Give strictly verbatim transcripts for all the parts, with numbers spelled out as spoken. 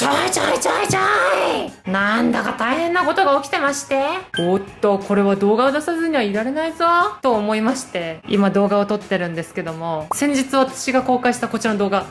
ちょいちょいちょいちょい、なんだか大変なことが起きてまして、おっとこれは動画を出さずにはいられないぞと思いまして、今動画を撮ってるんですけども、先日私が公開したこちらの動画、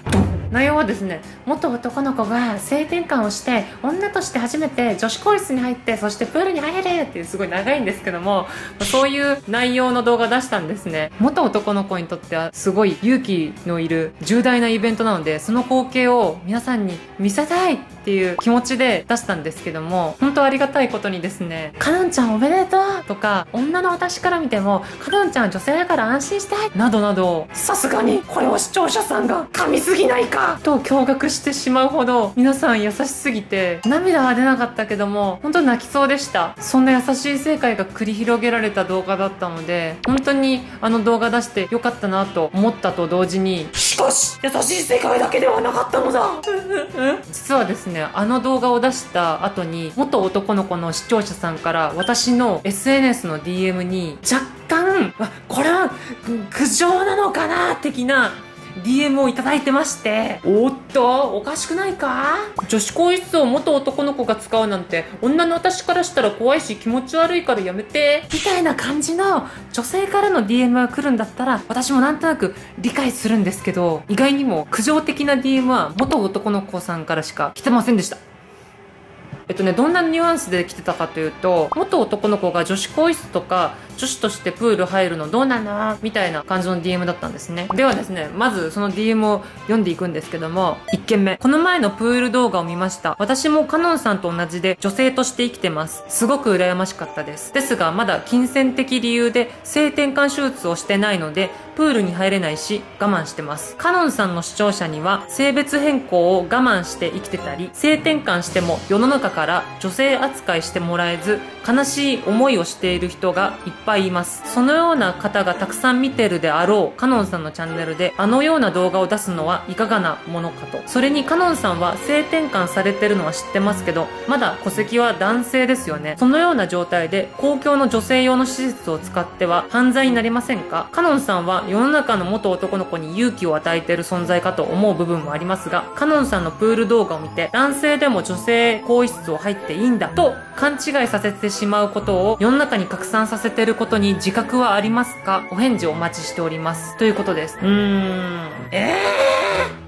内容はですね、元男の子が性転換をして女として初めて女子更衣室に入って、そしてプールに入れっていう、すごい長いんですけども、そういう内容の動画出したんですね。元男の子にとってはすごい勇気のいる重大なイベントなので、その光景を皆さんに見せたいっていう気持ちで出したんですけども、本当ありがたいことにですね、かのんちゃんおめでとうとか、女の私から見てもかのんちゃんは女性だから安心してなどなど、さすがにこれは視聴者さんが噛みすぎないかと驚愕してしまうほど皆さん優しすぎて、涙は出なかったけども本当泣きそうでした。そんな優しい世界が繰り広げられた動画だったので、本当にあの動画出してよかったなと思ったと同時に、しかし優しい世界だけではなかったのだ実はですね、あの動画を出した後に元男の子の視聴者さんから私の エスエヌエス の ディーエム に若干これは苦情なのかな的なディーエム をいただいてまして、おっとおかしくないか、女子更衣室を元男の子が使うなんて女の私からしたら怖いし気持ち悪いからやめてみたいな感じの女性からの ディーエム が来るんだったら、私もなんとなく理解するんですけど、意外にも苦情的な ディーエム は元男の子さんからしか来てませんでした。えっとね、どんなニュアンスで来てたかというと、元男の子が女子更衣室とか女子としてプール入るのどうなのみたいな感じの ディーエム だったんですね。ではですね、まずその ディーエム を読んでいくんですけども、いっけんめ。この前のプール動画を見ました。私もかのんさんと同じで女性として生きてます。すごく羨ましかったです。ですがまだ金銭的理由で性転換手術をしてないので、プールに入れないし我慢してます。かのんさんの視聴者には性別変更を我慢して生きてたり、性転換しても世の中から女性扱いしてもらえず悲しい思いをしている人がいっぱいいます。そのような方がたくさん見てるであろうかのんさんのチャンネルであのような動画を出すのはいかがなものかと。それにかのんさんは性転換されてるのは知ってますけど、まだ戸籍は男性ですよね。そのような状態で公共の女性用の施設を使っては犯罪になりませんか？かのんさんは世の中の元男の子に勇気を与えている存在かと思う部分もありますが、かのんさんのプール動画を見て男性でも女性更衣室を入っていいんだと勘違いさせてしまうことを世の中に拡散させていることに自覚はありますか？お返事お待ちしておりますということです。うーん、え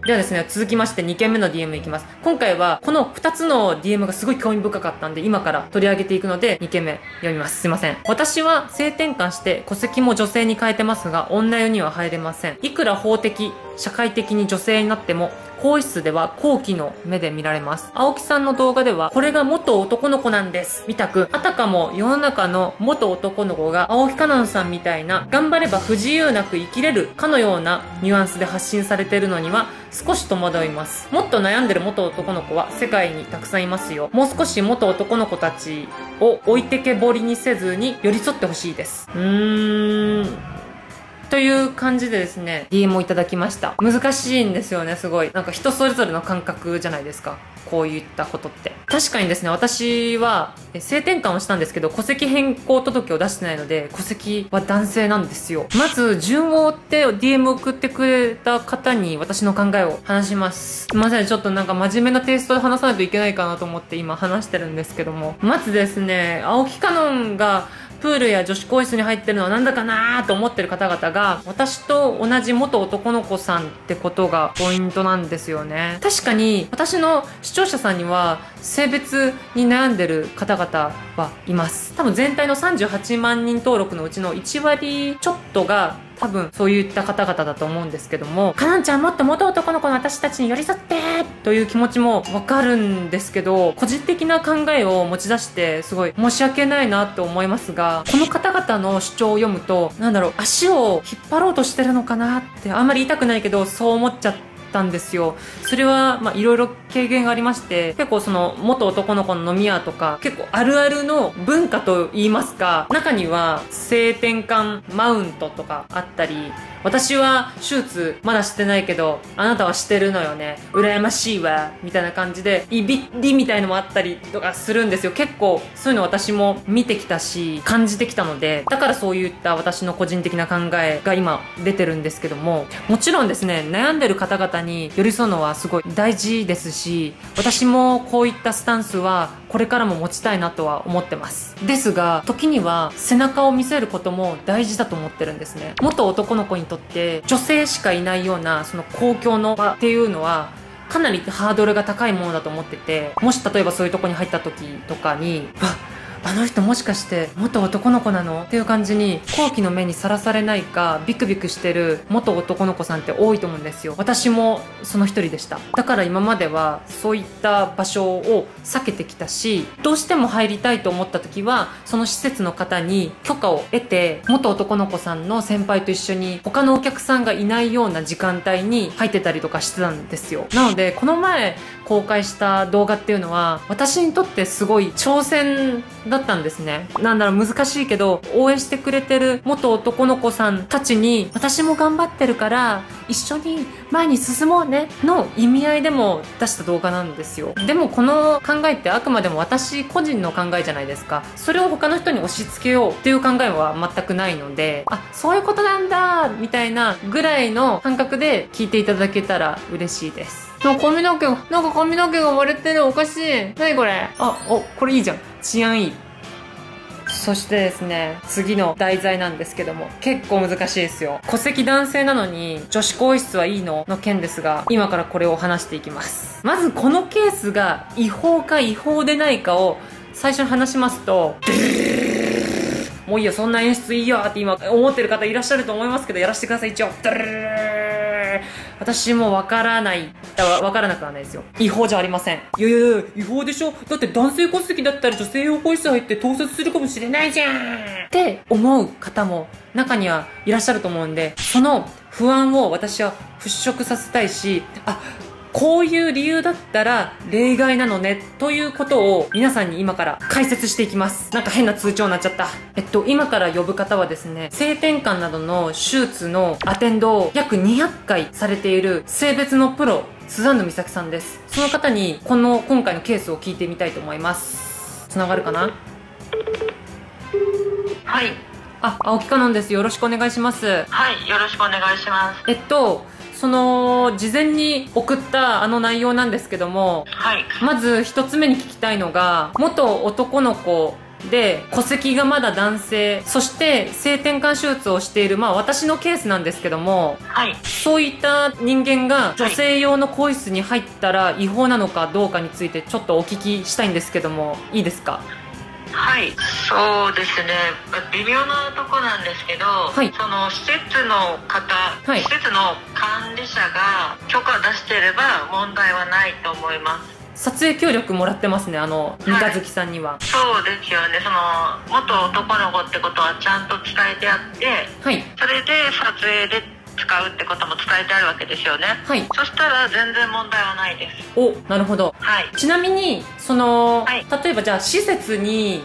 ー、ではですね、続きましてにけんめの ディーエム いきます。今回はこのふたつの ディーエム がすごい興味深かったんで今から取り上げていくので、にけんめ読みます。すいません。私は性転換して戸籍も女性に変えてますが女湯には入れません。いくら法的社会的に女性になっても更衣室では好奇の目で見られます。青木さんの動画ではこれが元男の子なんです。みたく、あたかも世の中の元男の子が青木かのんさんみたいな頑張れば不自由なく生きれるかのようなニュアンスで発信されているのには少し戸惑います。もっと悩んでる元男の子は世界にたくさんいますよ。もう少し元男の子たちを置いてけぼりにせずに寄り添ってほしいです。うーん。という感じでですね、 ディーエム をいただきました。難しいんですよね、すごい。なんか人それぞれの感覚じゃないですか。こういったことって。確かにですね、私は性転換をしたんですけど、戸籍変更届を出してないので、戸籍は男性なんですよ。まず、順を追って ディーエム を送ってくれた方に私の考えを話します。すいません、ちょっとなんか真面目なテイストで話さないといけないかなと思って今話してるんですけども。まずですね、青木かのんが、プールや女子更衣室に入ってるのはなんだかなーと思ってる方々が私と同じ元男の子さんってことがポイントなんですよね。確かに私の視聴者さんには性別に悩んでる方々はいます。多分全体のさんじゅうはちまんにん登録のうちのいちわりちょっとが多分そういった方々だと思うんですけども、かのんちゃんもっと元男の子の私たちに寄り添ってという気持ちもわかるんですけど、個人的な考えを持ち出してすごい申し訳ないなと思いますが、この方々の主張を読むと、なんだろう、足を引っ張ろうとしてるのかなってあんまり言いたくないけどそう思っちゃってたんですよ。それはまあいろいろ経験がありまして、結構その元男の子の飲み屋とか結構あるあるの文化といいますか、中には性転換マウントとかあったり、私は手術まだしてないけどあなたはしてるのよね、羨ましいわみたいな感じでいびりみたいのもあったりとかするんですよ。結構そういうの私も見てきたし感じてきたので、だからそういった私の個人的な考えが今出てるんですけども、もちろんですね悩んでる方々に寄り添うのはすごい大事ですし、私もこういったスタンスはこれからも持ちたいなとは思ってます。ですが時には背中を見せることも大事だと思ってるんですね。元男の子にとって女性しかいないようなその公共の場っていうのはかなりハードルが高いものだと思ってて、もし例えばそういうとこに入った時とかに「わっあの人もしかして元男の子なの?」っていう感じに好奇の目にさらされないかビクビクしてる元男の子さんって多いと思うんですよ。私もその一人でした。だから今まではそういった場所を避けてきたし、どうしても入りたいと思った時はその施設の方に許可を得て元男の子さんの先輩と一緒に他のお客さんがいないような時間帯に入ってたりとかしてたんですよ。なのでこの前公開した動画っていうのは私にとってすごい挑戦だったんですね。なんだろう難しいけど応援してくれてる元男の子さんたちに私も頑張ってるから一緒に前に進もうねの意味合いでも出した動画なんですよ。でもこの考えってあくまでも私個人の考えじゃないですか。それを他の人に押し付けようっていう考えは全くないので、あそういうことなんだみたいなぐらいの感覚で聞いていただけたら嬉しいです。髪の毛がなんか髪の毛が割れてる、おかしい、なにこれ、あおこれいいじゃん、治安いい。そしてですね次の題材なんですけども結構難しいですよ。戸籍男性なのに女子更衣室はいいのの件ですが、今からこれを話していきます。まずこのケースが違法か違法でないかを最初に話しますと、もういいよそんな演出いいよって今思ってる方いらっしゃると思いますけど、やらせてください一応。私もわからないわからなくはないですよ。違法じゃありません。いやいやいや違法でしょ、だって男性戸籍だったら女性用更衣室入って盗撮するかもしれないじゃんって思う方も中にはいらっしゃると思うんで、その不安を私は払拭させたいし、あこういう理由だったら例外なのねということを皆さんに今から解説していきます。なんか変な通帳になっちゃった。えっと今から呼ぶ方はですね、性転換などの手術のアテンドを約にひゃっかいされている性別のプロスザンヌ美咲さんです。その方にこの今回のケースを聞いてみたいと思います。つながるかな。はい、あ青木香音です、よろしくお願いします。はいよろしくお願いします。えっとその事前に送ったあの内容なんですけども、はい、まず一つ目に聞きたいのが、元男の子で戸籍がまだ男性、そして性転換手術をしている、まあ私のケースなんですけども、はい、そういった人間が女性用の更衣室に入ったら違法なのかどうかについてちょっとお聞きしたいんですけどもいいですか。はい、そうですね、微妙なとこなんですけど、はい、その施設の方、はい、施設の管理者が許可出してれば問題はないと思います。撮影協力もらってますね、あの三日月さんには、はい、そうですよね。その元男の子ってことはちゃんと伝えてあって、はい、それで撮影で使うってことも伝えてあるわけですよね、はい、そしたら全然問題はないです。お、なるほど、はい、ちなみにその、はい、例えばじゃあ施設に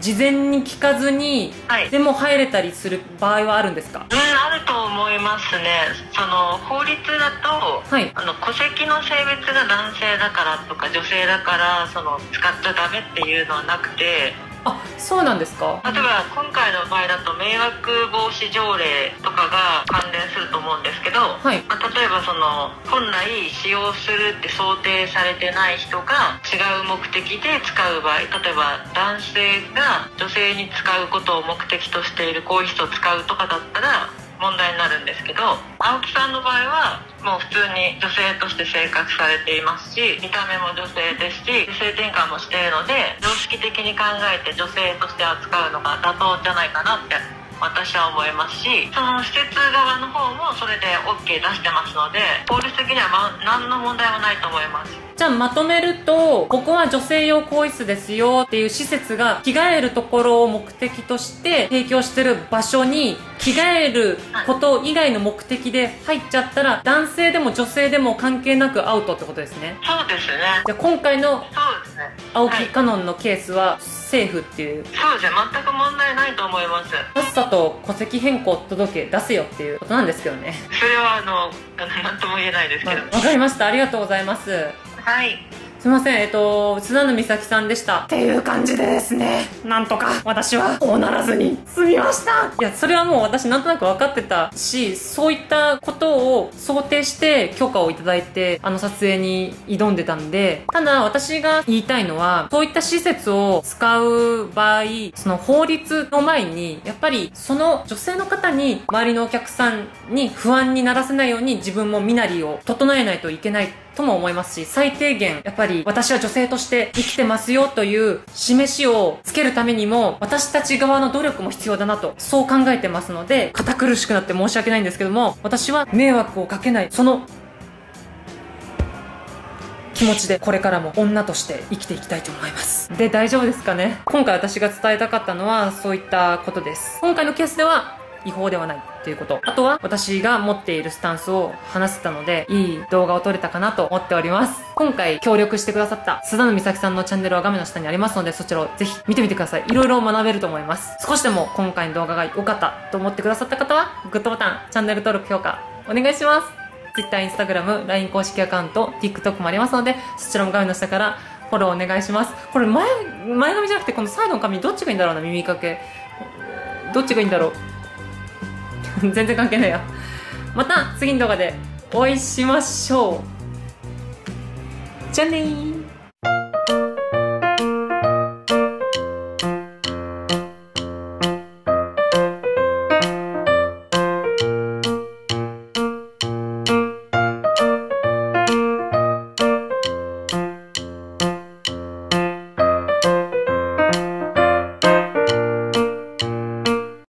事前に聞かずに、はい、でも入れたりする場合はあるんですか。うん、あると思いますね。その法律だと、はい、あの戸籍の性別が男性だからとか女性だからその使っちゃダメっていうのはなくて、あ、そうなんですか。例えば今回の場合だと迷惑防止条例とかが関連すると思うんですけど、はい、まあ、例えばその本来使用するって想定されてない人が違う目的で使う場合、例えば男性が女性に使うことを目的としている更衣室を使うとかだったら問題になるんですけど、青木さんの場合はもう普通に女性として生活されていますし、見た目も女性ですし性転換もしているので、常識的に考えて女性として扱うのが妥当じゃないかなって私は思いますし、その施設側の方もそれで OK 出してますので、法律的には何の問題もないと思います。じゃあまとめると、ここは女性用更衣室ですよっていう施設が着替えるところを目的として提供してる場所に着替えること以外の目的で入っちゃったら、男性でも女性でも関係なくアウトってことですね。そうですね。じゃあ今回の青木かのんのケースはセーフっていう。そうですね、全く問題ないと思います。さっさと戸籍変更届け出すよっていうことなんですけどね。それはあの何とも言えないですけど、まあ、わかりました。ありがとうございます。はい、すみません。えっと、津田の美咲さんでした。っていう感じでですね、なんとか私はこうならずに済みました。いや、それはもう私なんとなく分かってたし、そういったことを想定して許可をいただいて、あの撮影に挑んでたんで、ただ私が言いたいのは、そういった施設を使う場合、その法律の前に、やっぱりその女性の方に、周りのお客さんに不安にならせないように自分も身なりを整えないといけないとも思いますし、最低限、やっぱり私は女性として生きてますよという示しをつけるためにも、私たち側の努力も必要だなと、そう考えてますので、堅苦しくなって申し訳ないんですけども、私は迷惑をかけない、その気持ちでこれからも女として生きていきたいと思います。で、大丈夫ですかね？今回私が伝えたかったのはそういったことです。今回のケースでは違法ではないということ。あとは私が持っているスタンスを話せたので、いい動画を撮れたかなと思っております。今回協力してくださった須田の美咲さんのチャンネルは画面の下にありますので、そちらをぜひ見てみてください。いろいろ学べると思います。少しでも今回の動画が良かったと思ってくださった方は、グッドボタン、チャンネル登録、評価、お願いします。Twitter、Instagram、ライン 公式アカウント、TikTok もありますので、そちらも画面の下からフォローお願いします。これ前、前髪じゃなくてこのサイドの髪どっちがいいんだろうな、耳かけ。どっちがいいんだろう。全然関係ないよ。また次の動画でお会いしましょう。じゃあねー。